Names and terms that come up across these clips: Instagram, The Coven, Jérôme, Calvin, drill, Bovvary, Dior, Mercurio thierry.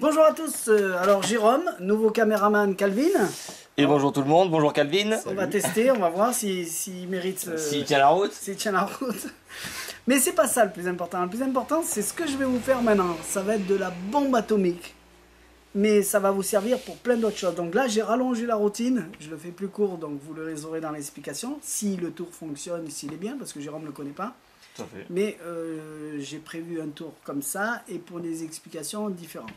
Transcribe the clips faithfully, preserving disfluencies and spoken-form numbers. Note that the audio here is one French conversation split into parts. Bonjour à tous, alors Jérôme, nouveau caméraman Calvin. Et bonjour tout le monde, bonjour Calvin. On Salut. va tester, on va voir s'il si, si mérite... S'il si euh, tient la route. S'il si tient la route. Mais c'est pas ça le plus important, le plus important c'est ce que je vais vous faire maintenant. Ça va être de la bombe atomique. Mais ça va vous servir pour plein d'autres choses. Donc là j'ai rallongé la routine, je le fais plus court donc vous le aurez dans l'explication. Si le tour fonctionne, s'il est bien, parce que Jérôme ne le connaît pas. Tout à fait. Mais euh, j'ai prévu un tour comme ça et pour des explications différentes.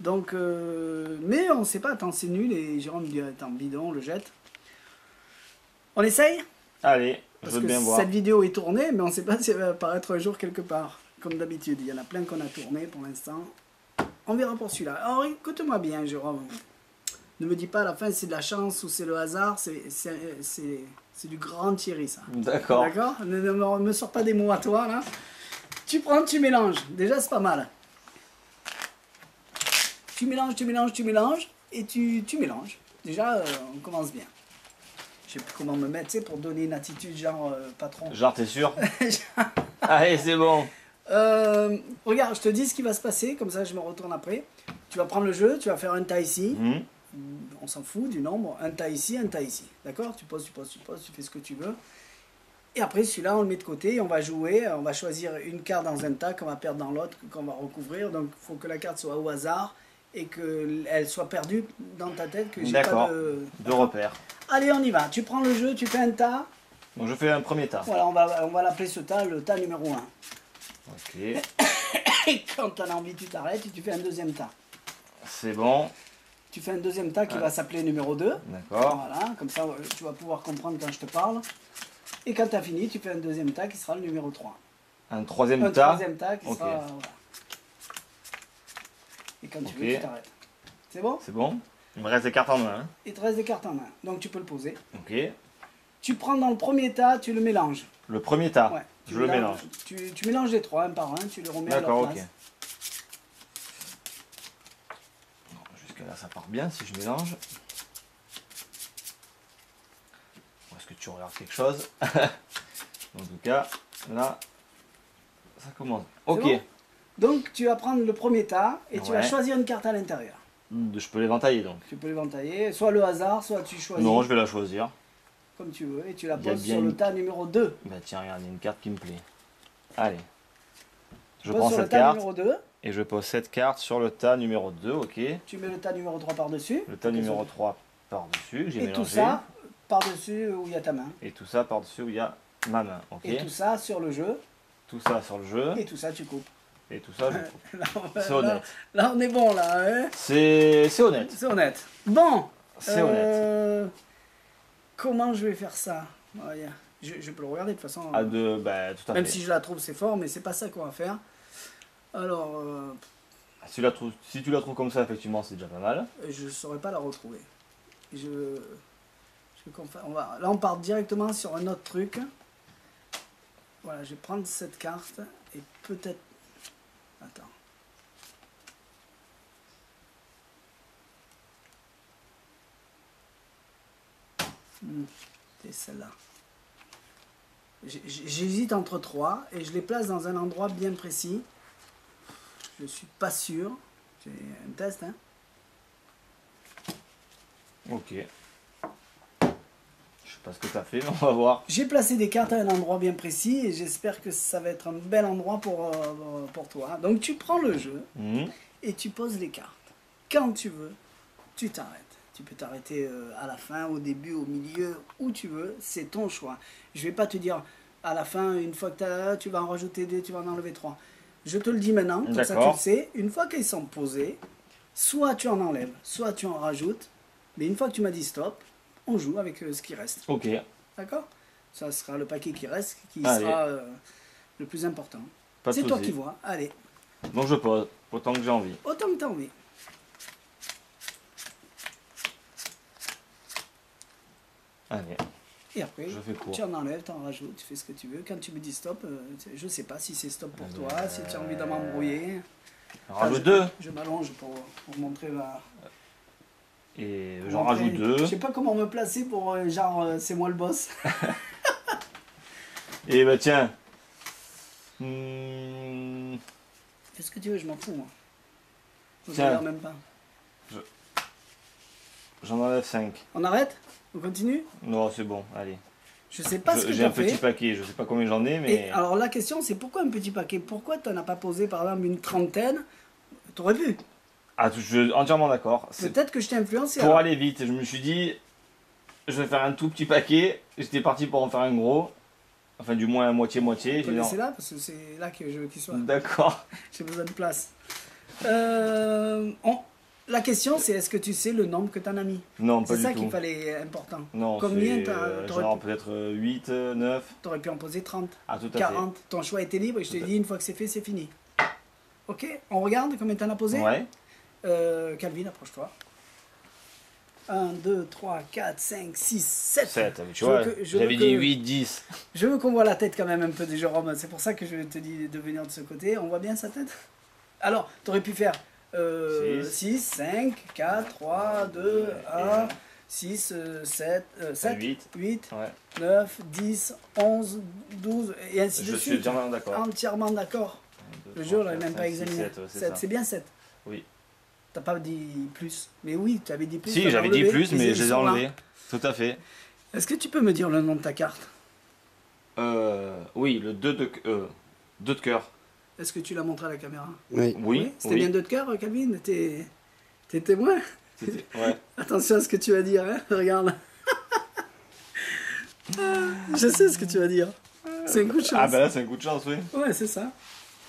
Donc, euh, mais on ne sait pas, attends, c'est nul, et Jérôme dit, attends, bidon, on le jette. On essaye? Allez, parce je veux que bien voir. Cette vidéo est tournée, mais on ne sait pas si elle va apparaître un jour quelque part, comme d'habitude. Il y en a plein qu'on a tourné pour l'instant. On verra pour celui-là. Alors, écoute-moi bien, Jérôme. Ne me dis pas à la fin c'est de la chance ou c'est le hasard, c'est du grand Thierry, ça. D'accord. D'accord? Ne, ne me, me sors pas des mots à toi, là. Tu prends, tu mélanges. Déjà, c'est pas mal. Tu mélanges, tu mélanges, tu mélanges, et tu, tu mélanges. Déjà, euh, on commence bien. Je sais plus comment me mettre, tu sais, pour donner une attitude genre euh, patron. Genre, t'es sûr? Allez, c'est bon. Euh, regarde, je te dis ce qui va se passer, comme ça je me retourne après. Tu vas prendre le jeu, tu vas faire un tas ici. Mmh. On s'en fout du nombre. Un tas ici, un tas ici. D'accord? Tu poses, tu poses, tu poses, tu fais ce que tu veux. Et après, celui-là, on le met de côté, et on va jouer. On va choisir une carte dans un tas qu'on va perdre dans l'autre, qu'on va recouvrir. Donc, il faut que la carte soit au hasard. Et qu'elle soit perdue dans ta tête, que j'ai pas de... de repère. Allez, on y va. Tu prends le jeu, tu fais un tas. Donc je fais un premier tas. Voilà, on va, on va l'appeler ce tas, le tas numéro un. Ok. Et quand t'en as envie, tu t'arrêtes et tu fais un deuxième tas. C'est bon. Tu fais un deuxième tas qui ah. va s'appeler numéro deux. D'accord. Voilà, comme ça tu vas pouvoir comprendre quand je te parle. Et quand t'as fini, tu fais un deuxième tas qui sera le numéro trois. Un troisième un tas. Un troisième tas qui okay. sera... Voilà. Et quand tu okay. veux, tu t'arrêtes. C'est bon? C'est bon. Il me reste des cartes en main. Hein. Il te reste des cartes en main. Donc tu peux le poser. Ok. Tu prends dans le premier tas, tu le mélanges. Le premier tas? Ouais. Tu je le mélange. Tu, tu mélanges les trois, un par un, tu les remets à leur place. D'accord, ok. Jusqu'à là, ça part bien si je mélange. Est-ce que tu regardes quelque chose? En tout cas, là, ça commence. Ok. Bon? Donc tu vas prendre le premier tas et ouais. tu vas choisir une carte à l'intérieur. Je peux l'éventailler donc. Tu peux l'éventailler, soit le hasard, soit tu choisis. Non, je vais la choisir. Comme tu veux, et tu la poses sur une... le tas numéro deux. Bah tiens, regarde, il y a une carte qui me plaît. Allez. Je, je prends cette carte numéro deux. Et je pose cette carte sur le tas numéro deux, ok. Tu mets le tas numéro trois par-dessus. Le tas numéro trois par-dessus, j'ai mélangé. Et tout ça par-dessus où il y a ta main. Et tout ça par-dessus où il y a ma main, ok. Et tout ça sur le jeu. Tout ça sur le jeu. Et tout ça tu coupes. Et tout ça, je trouve. C'est honnête. Là, là, on est bon, là. Hein, c'est honnête. C'est honnête. Bon. C'est euh, honnête. Comment je vais faire ça? Je, je peux le regarder de toute façon. À deux, bah, tout à même fait. Si je la trouve, c'est fort, mais c'est pas ça qu'on va faire. Alors. Euh, si, la trouves, si tu la trouves comme ça, effectivement, c'est déjà pas mal. Je saurais pas la retrouver. Je. je on va, là, on part directement sur un autre truc. Voilà, je vais prendre cette carte et peut-être. Attends. Hmm, c'est celle-là. J'hésite entre trois et je les place dans un endroit bien précis. Je suis pas sûr. J'ai un test, hein. Ok. Je sais pas ce que tu as fait, mais on va voir. J'ai placé des cartes à un endroit bien précis et j'espère que ça va être un bel endroit pour, euh, pour toi. Donc tu prends le jeu mmh. et tu poses les cartes. Quand tu veux, tu t'arrêtes. Tu peux t'arrêter euh, à la fin, au début, au milieu, où tu veux. C'est ton choix. Je vais pas te dire à la fin, une fois que tu as, tu vas en rajouter deux, tu vas en enlever trois. Je te le dis maintenant, comme ça tu le sais. Une fois qu'ils sont posés, soit tu en enlèves, soit tu en rajoutes. Mais une fois que tu m'as dit stop, on joue avec euh, ce qui reste. Ok. D'accord? Ça sera le paquet qui reste, qui Allez. sera euh, le plus important. C'est toi qui vois. Allez. Donc je pose, autant que j'ai envie. Autant que tu as envie. Allez. Et après, je fais tu en enlèves, tu en rajoutes, tu fais ce que tu veux. Quand tu me dis stop, euh, je ne sais pas si c'est stop pour Allez. toi, si tu as envie d'en m'embrouiller. Rajoute enfin, deux. Je, je m'allonge pour, pour montrer la... Et j'en rajoute deux. Je sais pas comment me placer pour euh, genre euh, c'est moi le boss. Et bah tiens. Mmh. Fais ce que tu veux, je m'en fous moi. Ça s'énerve même pas. J'en enlève cinq. On arrête? On continue? Non, c'est bon, allez. Je sais pas je, ce que j'ai un fait. Petit paquet, je sais pas combien j'en ai, mais... Et alors la question, c'est pourquoi un petit paquet? Pourquoi t'en as pas posé, par exemple, une trentaine? T'aurais pu. Ah, je suis entièrement d'accord. Peut-être que je t'ai influencé. Pour alors. Aller vite, je me suis dit, je vais faire un tout petit paquet. J'étais parti pour en faire un gros. Enfin, du moins, moitié-moitié. C'est là, parce que c'est là que je veux qu'il soit. D'accord. J'ai besoin de place. Euh, on... La question, c'est est-ce que tu sais le nombre que t'en as mis? Non, pas du tout. C'est ça qu'il fallait important. Non, combien t'as? Genre peut-être huit, neuf. T'aurais pu en poser trente. Ah, tout à quarante. Fait. Ton choix était libre et je te dis, une fois que c'est fait, c'est fini. Ok, on regarde combien t'en as posé? Ouais. Euh, Calvin, approche-toi. un, deux, trois, quatre, cinq, six, sept. sept, tu vois, j'avais dit huit, dix. Je veux qu'on voit la tête quand même un peu de Jérôme. C'est pour ça que je te dis de venir de ce côté. On voit bien sa tête? Alors, t'aurais pu faire... Euh, six, cinq, quatre, trois, deux, un, six, sept, huit, neuf, dix, onze, douze et ainsi je de suite. Je suis entièrement d'accord. Le jeu, on l'avait même pas examiné. C'est bien sept. Oui. T'as pas dit plus. Mais oui, tu avais dit plus. Si, j'avais dit plus, mais je les ai enlevés. Tout à fait. Est-ce que tu peux me dire le nom de ta carte? euh, Oui, le deux de cœur. Est-ce que tu l'as montré à la caméra? Oui. Oui. C'était oui. Bien deux de cœur, Calvin? T'es témoin? Ouais. Attention à ce que tu vas dire, hein? Regarde. Je sais ce que tu vas dire. C'est un coup de chance. Ah ben là, c'est un coup de chance, oui. Ouais, c'est ça.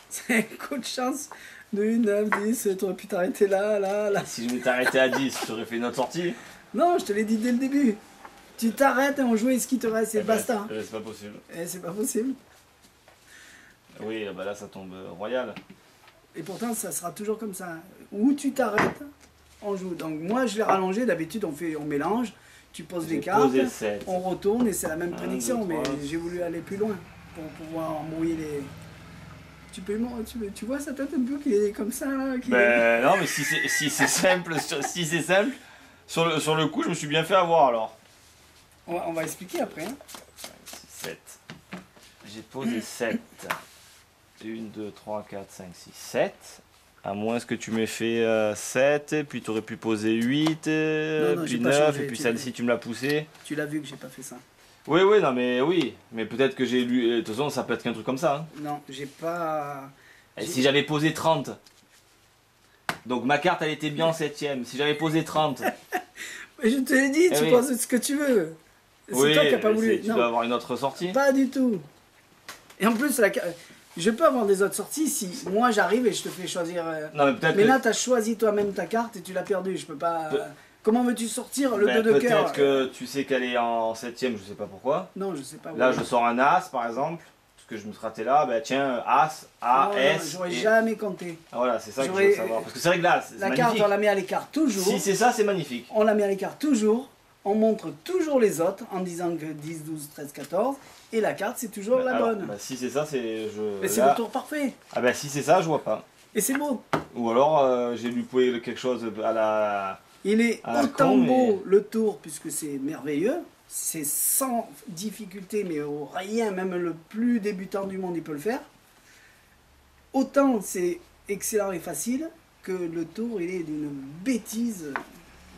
C'est un coup de chance de neuf, dix, tu aurais pu t'arrêter là, là, là. Si je m'étais arrêté à dix, tu aurais fait une autre sortie? Non, je te l'ai dit dès le début. Tu t'arrêtes et on joue et ce qui te reste, c'est eh basta. Ben, c'est pas possible. Eh, c'est pas possible. Oui, bah là ça tombe royal. Et pourtant ça sera toujours comme ça. Où tu t'arrêtes, on joue. Donc moi je l'ai rallongé, d'habitude on fait, on mélange, tu poses les cartes, on retourne et c'est la même prédiction. Mais j'ai voulu aller plus loin pour pouvoir embrouiller les... Tu, peux, tu, tu vois sa tête un peu qui est comme ça là qui... Ben non mais si c'est si c'est simple, sur, si c'est simple, sur le, sur le coup je me suis bien fait avoir alors. On va, on va expliquer après. Hein. sept. J'ai posé sept. un, deux, trois, quatre, cinq, six, sept. À moins que tu m'aies fait euh, sept, et puis tu aurais pu poser huit, non, non, puis neuf, changé, et puis celle-ci tu me l'as poussée. Tu l'as vu que j'ai pas fait ça. Oui, oui, non, mais oui. Mais peut-être que j'ai lu. De toute façon, ça peut être qu'un truc comme ça. Hein. Non, j'ai pas. Et si j'avais posé trente. Donc ma carte, elle était bien en septième. Si j'avais posé trente. Mais je te l'ai dit, eh tu oui. Penses ce que tu veux. C'est oui, toi qui n'as pas voulu. Tu non. Dois avoir une autre sortie. Pas du tout. Et en plus, la carte. Je peux avoir des autres sorties si moi j'arrive et je te fais choisir. Non, mais, mais là, que... tu as choisi toi-même ta carte et tu l'as perdue. Je peux pas. Pe... Comment veux-tu sortir le ben, deux de cœur? Peut-être que tu sais qu'elle est en septième, je sais pas pourquoi. Non, je sais pas. Là, oui. Je sors un as par exemple, parce que je me serais raté là. Ben tiens, as, A, non, S. J'aurais et... jamais compté. Ah, voilà, c'est ça que je veux savoir. Parce que c'est vrai que là, c'est magnifique. La carte, on la met à l'écart toujours. Si c'est ça, c'est magnifique. On la met à l'écart toujours. On montre toujours les autres en disant que dix, douze, treize, quatorze et la carte c'est toujours bah, la alors, bonne. Bah, si c'est ça, c'est je. Mais c'est le tour parfait. Ah bah si c'est ça, je vois pas. Et c'est beau. Ou alors euh, j'ai lu quelque chose à la. Il est autant con, beau mais... le tour puisque c'est merveilleux, c'est sans difficulté mais au rien, même le plus débutant du monde il peut le faire. Autant c'est excellent et facile que le tour il est d'une bêtise.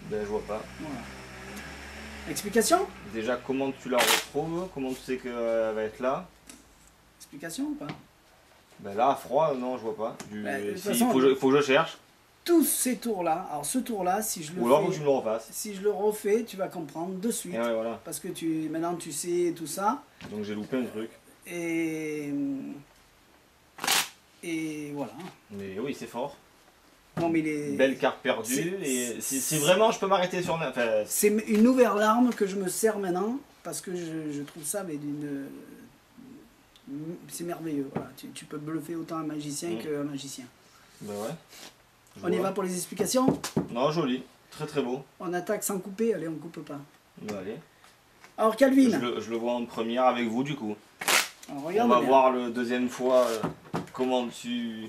Ben je vois pas. Voilà. Explication? Déjà, comment tu la retrouves? Comment tu sais qu'elle va être là? Explication ou pas? Ben là, à froid, non, je vois pas. Du... Ben, de toute si, façon, faut, je, faut que je cherche. Tous ces tours-là, alors ce tour-là, si je le ou alors fais, que tu me le refasses. Si je le refais, tu vas comprendre de suite. Ouais, voilà. Parce que tu, maintenant, tu sais tout ça. Donc j'ai loupé un truc. Et et voilà. Mais oui, c'est fort. Non, mais les... Belle carte perdue, et si vraiment je peux m'arrêter sur... Enfin... C'est une nouvelle arme que je me sers maintenant, parce que je, je trouve ça, mais d'une... C'est merveilleux, voilà. Tu, tu peux bluffer autant un magicien mmh. qu'un magicien. Ben ouais. Je on vois. Y va pour les explications? Non, joli, très très beau. On attaque sans couper, allez, on coupe pas. Ben, allez. Alors Calvin... Je le, je le vois en première avec vous, du coup. Alors, on va bien. Voir le deuxième fois euh, comment tu...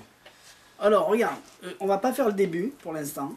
Alors, regarde, on va pas faire le début pour l'instant.